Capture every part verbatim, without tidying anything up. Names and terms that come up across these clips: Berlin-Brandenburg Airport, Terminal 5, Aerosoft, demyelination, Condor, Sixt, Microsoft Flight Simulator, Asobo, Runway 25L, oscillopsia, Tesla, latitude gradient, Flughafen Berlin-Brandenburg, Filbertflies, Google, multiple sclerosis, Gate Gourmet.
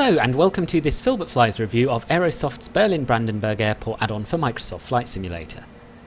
Hello and welcome to this Filbertflies review of Aerosoft's Berlin-Brandenburg Airport add-on for Microsoft Flight Simulator.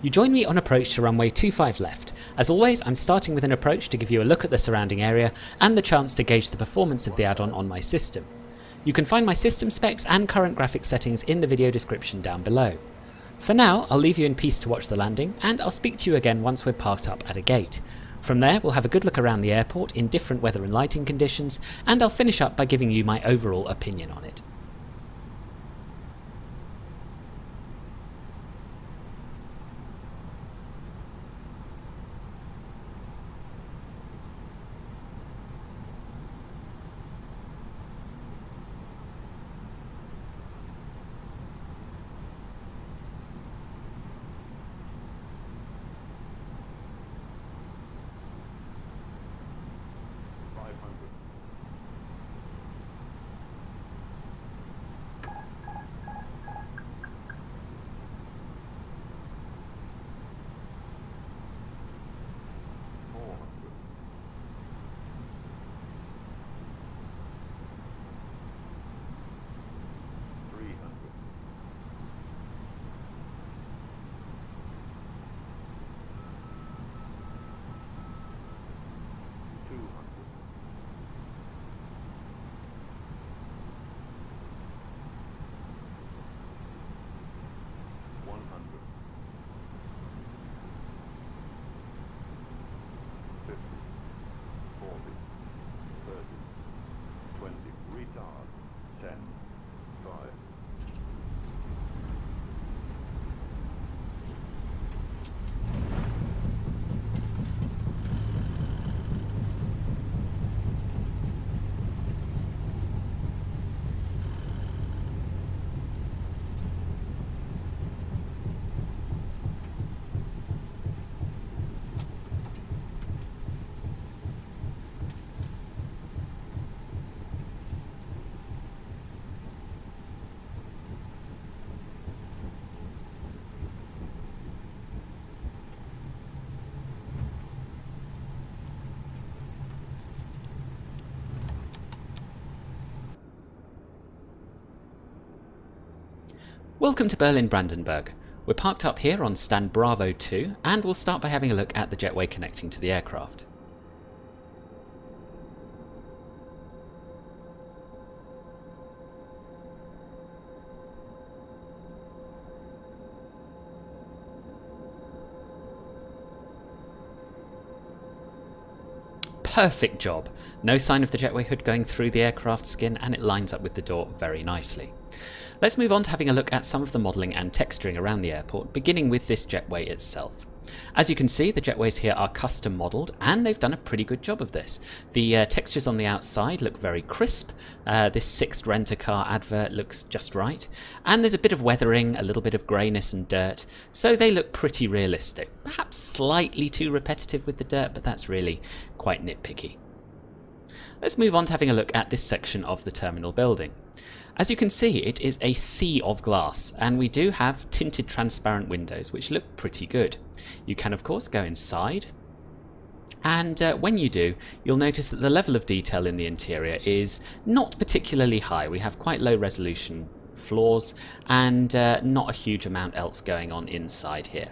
You join me on approach to runway two five left. As always, I'm starting with an approach to give you a look at the surrounding area and the chance to gauge the performance of the add-on on my system. You can find my system specs and current graphics settings in the video description down below. For now, I'll leave you in peace to watch the landing, and I'll speak to you again once we're parked up at a gate. From there, we'll have a good look around the airport in different weather and lighting conditions, and I'll finish up by giving you my overall opinion on it. Welcome to Berlin-Brandenburg. We're parked up here on stand Bravo two, and we'll start by having a look at the jetway connecting to the aircraft. Perfect job! No sign of the jetway hood going through the aircraft skin, and it lines up with the door very nicely. Let's move on to having a look at some of the modelling and texturing around the airport, beginning with this jetway itself. As you can see, the jetways here are custom modelled, and they've done a pretty good job of this. The uh, textures on the outside look very crisp, uh, this Sixt rent-a-car advert looks just right, and there's a bit of weathering, a little bit of greyness and dirt, so they look pretty realistic. Perhaps slightly too repetitive with the dirt, but that's really quite nitpicky. Let's move on to having a look at this section of the terminal building. As you can see, it is a sea of glass, and we do have tinted transparent windows which look pretty good. You can of course go inside, and uh, when you do, you'll notice that the level of detail in the interior is not particularly high. We have quite low resolution floors and uh, not a huge amount else going on inside here.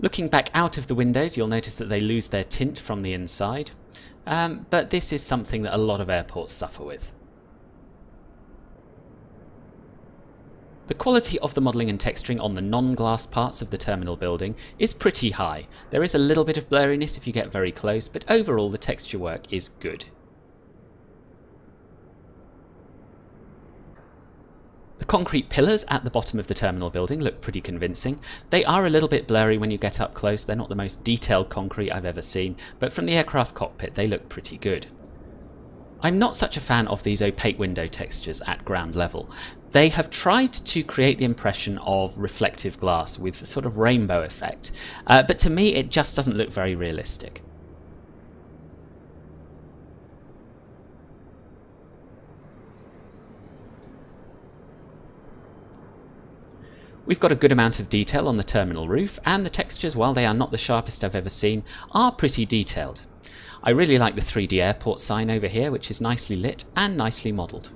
Looking back out of the windows, you'll notice that they lose their tint from the inside, um, but this is something that a lot of airports suffer with. The quality of the modelling and texturing on the non-glass parts of the terminal building is pretty high. There is a little bit of blurriness if you get very close, but overall the texture work is good. The concrete pillars at the bottom of the terminal building look pretty convincing. They are a little bit blurry when you get up close. They're not the most detailed concrete I've ever seen, but from the aircraft cockpit they look pretty good. I'm not such a fan of these opaque window textures at ground level. They have tried to create the impression of reflective glass with a sort of rainbow effect, uh, but to me it just doesn't look very realistic. We've got a good amount of detail on the terminal roof, and the textures, while they are not the sharpest I've ever seen, are pretty detailed. I really like the three D airport sign over here, which is nicely lit and nicely modelled.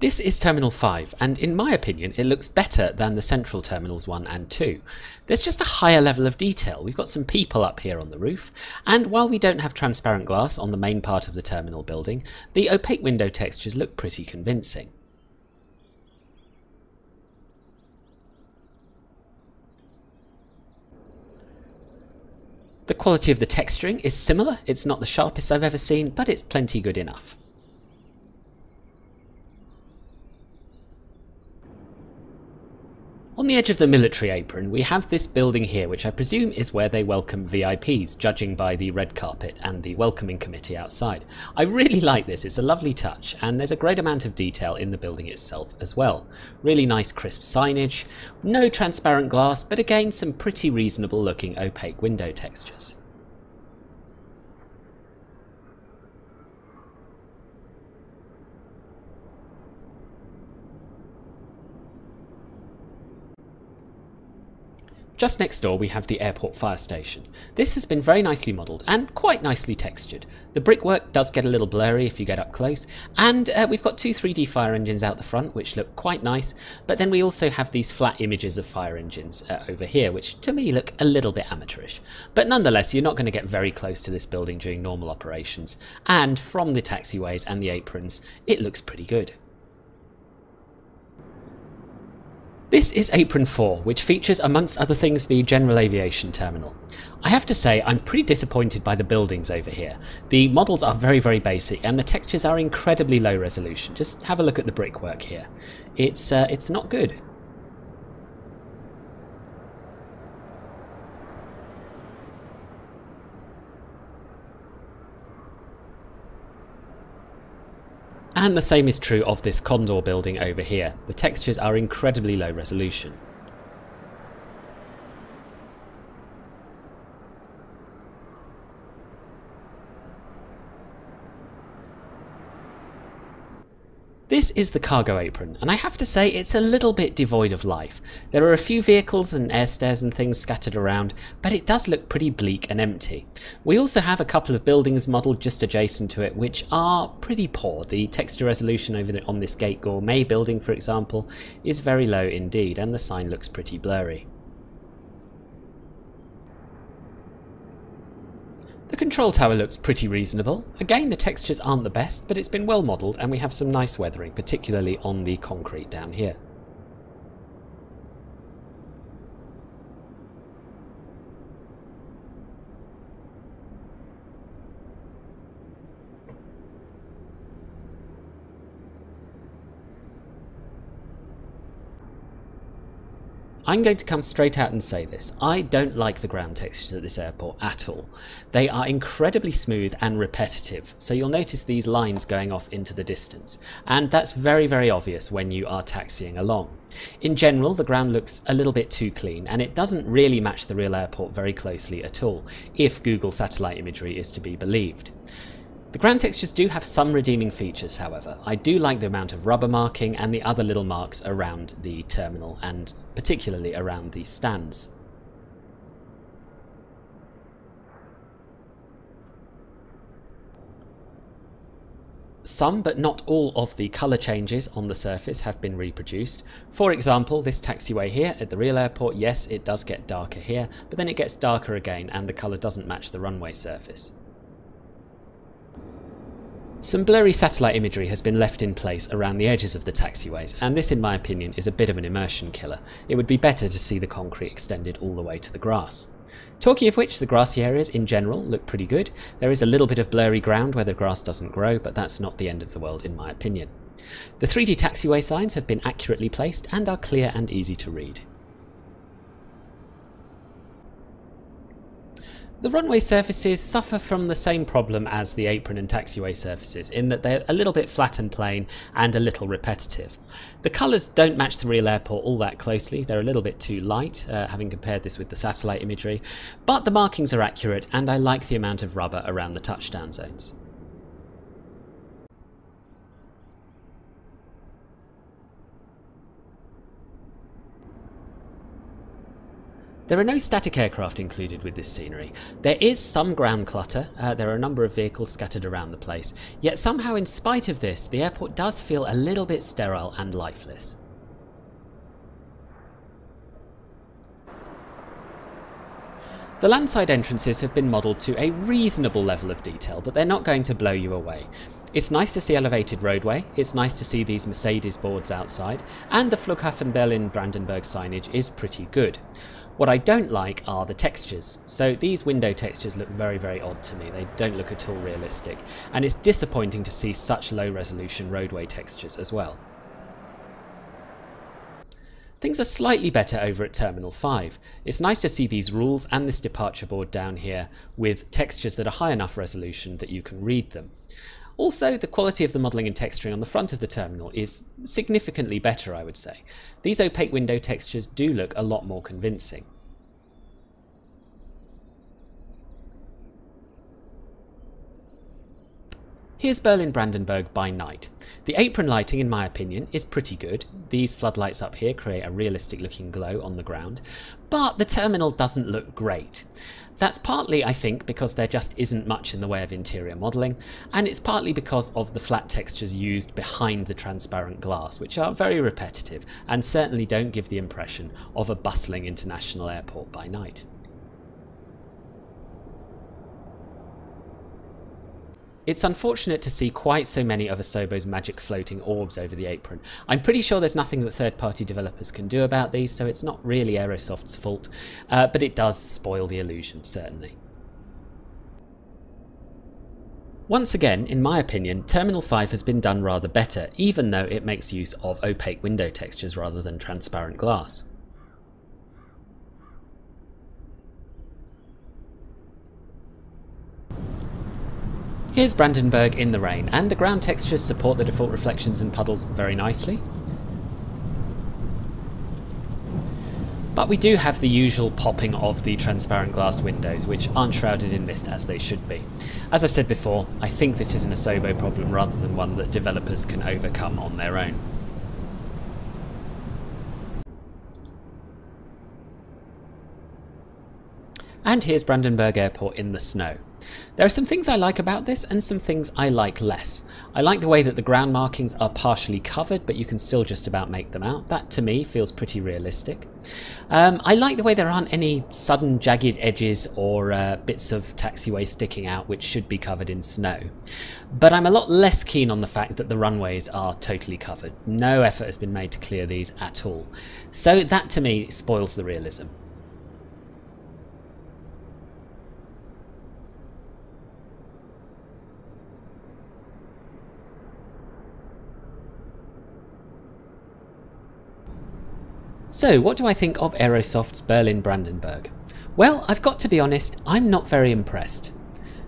This is Terminal five, and in my opinion it looks better than the central Terminals one and two. There's just a higher level of detail. We've got some people up here on the roof, and while we don't have transparent glass on the main part of the terminal building, the opaque window textures look pretty convincing. The quality of the texturing is similar. It's not the sharpest I've ever seen, but it's plenty good enough. On the edge of the military apron we have this building here, which I presume is where they welcome V I Ps, judging by the red carpet and the welcoming committee outside. I really like this, it's a lovely touch, and there's a great amount of detail in the building itself as well. Really nice crisp signage, no transparent glass, but again some pretty reasonable looking opaque window textures. Just next door we have the airport fire station. This has been very nicely modelled and quite nicely textured. The brickwork does get a little blurry if you get up close, and uh, we've got two three D fire engines out the front which look quite nice, but then we also have these flat images of fire engines uh, over here, which to me look a little bit amateurish. But nonetheless, you're not going to get very close to this building during normal operations, and from the taxiways and the aprons it looks pretty good. This is Apron four, which features amongst other things the General Aviation Terminal. I have to say I'm pretty disappointed by the buildings over here. The models are very very basic and the textures are incredibly low resolution. Just have a look at the brickwork here. It's, uh, it's not good. And the same is true of this Condor building over here. The textures are incredibly low resolution. This is the cargo apron, and I have to say it's a little bit devoid of life. There are a few vehicles and air stairs and things scattered around, but it does look pretty bleak and empty. We also have a couple of buildings modelled just adjacent to it which are pretty poor. The texture resolution over the, on this Gate Gourmet building, for example, is very low indeed, and the sign looks pretty blurry. The control tower looks pretty reasonable. Again, the textures aren't the best, but it's been well modelled and we have some nice weathering, particularly on the concrete down here. I'm going to come straight out and say this, I don't like the ground textures at this airport at all. They are incredibly smooth and repetitive, so you'll notice these lines going off into the distance, and that's very very obvious when you are taxiing along. In general, the ground looks a little bit too clean and it doesn't really match the real airport very closely at all, if Google satellite imagery is to be believed. The ground textures do have some redeeming features however. I do like the amount of rubber marking and the other little marks around the terminal and particularly around the stands. Some but not all of the colour changes on the surface have been reproduced. For example, this taxiway here at the real airport, yes it does get darker here, but then it gets darker again and the colour doesn't match the runway surface. Some blurry satellite imagery has been left in place around the edges of the taxiways, and this in my opinion is a bit of an immersion killer. It would be better to see the concrete extended all the way to the grass. Talking of which, the grassy areas in general look pretty good. There is a little bit of blurry ground where the grass doesn't grow, but that's not the end of the world in my opinion. The three D taxiway signs have been accurately placed and are clear and easy to read. The runway surfaces suffer from the same problem as the apron and taxiway surfaces, in that they're a little bit flat and plain and a little repetitive. The colours don't match the real airport all that closely, they're a little bit too light, uh, having compared this with the satellite imagery, but the markings are accurate and I like the amount of rubber around the touchdown zones. There are no static aircraft included with this scenery. There is some ground clutter, uh, there are a number of vehicles scattered around the place, yet somehow in spite of this, the airport does feel a little bit sterile and lifeless. The landside entrances have been modelled to a reasonable level of detail, but they're not going to blow you away. It's nice to see elevated roadway, it's nice to see these Mercedes boards outside, and the Flughafen Berlin-Brandenburg signage is pretty good. What I don't like are the textures. So these window textures look very, very odd to me. They don't look at all realistic. And it's disappointing to see such low resolution roadway textures as well. Things are slightly better over at Terminal five. It's nice to see these rules and this departure board down here with textures that are high enough resolution that you can read them. Also, the quality of the modelling and texturing on the front of the terminal is significantly better, I would say. These opaque window textures do look a lot more convincing. Here's Berlin-Brandenburg by night. The apron lighting, in my opinion, is pretty good. These floodlights up here create a realistic looking glow on the ground, but the terminal doesn't look great. That's partly, I think, because there just isn't much in the way of interior modelling, and it's partly because of the flat textures used behind the transparent glass, which are very repetitive and certainly don't give the impression of a bustling international airport by night. It's unfortunate to see quite so many of Asobo's magic floating orbs over the apron. I'm pretty sure there's nothing that third-party developers can do about these, so it's not really Aerosoft's fault, uh, but it does spoil the illusion, certainly. Once again, in my opinion, Terminal five has been done rather better, even though it makes use of opaque window textures rather than transparent glass. Here's Brandenburg in the rain, and the ground textures support the default reflections and puddles very nicely. But we do have the usual popping of the transparent glass windows, which aren't shrouded in mist as they should be. As I've said before, I think this is an Asobo problem rather than one that developers can overcome on their own. And here's Brandenburg Airport in the snow. There are some things I like about this and some things I like less. I like the way that the ground markings are partially covered, but you can still just about make them out. That to me feels pretty realistic. Um, I like the way there aren't any sudden jagged edges or uh, bits of taxiway sticking out which should be covered in snow. But I'm a lot less keen on the fact that the runways are totally covered. No effort has been made to clear these at all. So that to me spoils the realism. So, what do I think of Aerosoft's Berlin-Brandenburg? Well, I've got to be honest, I'm not very impressed.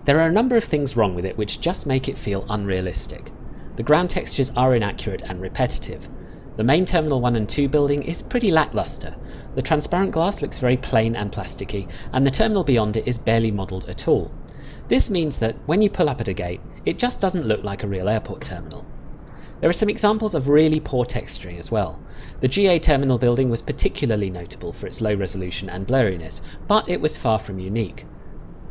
There are a number of things wrong with it which just make it feel unrealistic. The ground textures are inaccurate and repetitive. The main Terminal one and two building is pretty lacklustre. The transparent glass looks very plain and plasticky, and the terminal beyond it is barely modelled at all. This means that when you pull up at a gate, it just doesn't look like a real airport terminal. There are some examples of really poor texturing as well. The G A terminal building was particularly notable for its low resolution and blurriness, but it was far from unique.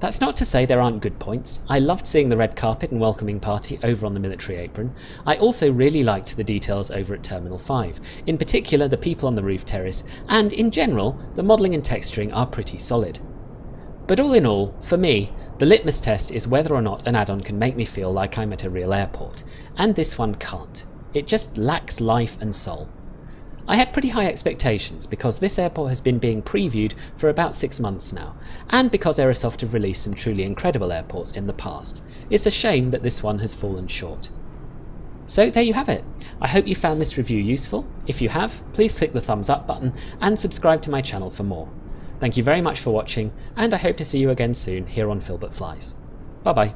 That's not to say there aren't good points. I loved seeing the red carpet and welcoming party over on the military apron. I also really liked the details over at Terminal five, in particular the people on the roof terrace, and in general, the modelling and texturing are pretty solid. But all in all, for me, the litmus test is whether or not an add-on can make me feel like I'm at a real airport, and this one can't. It just lacks life and soul. I had pretty high expectations because this airport has been being previewed for about six months now, and because Aerosoft have released some truly incredible airports in the past. It's a shame that this one has fallen short. So there you have it. I hope you found this review useful. If you have, please click the thumbs up button and subscribe to my channel for more. Thank you very much for watching, and I hope to see you again soon here on Filbertflies. Bye bye.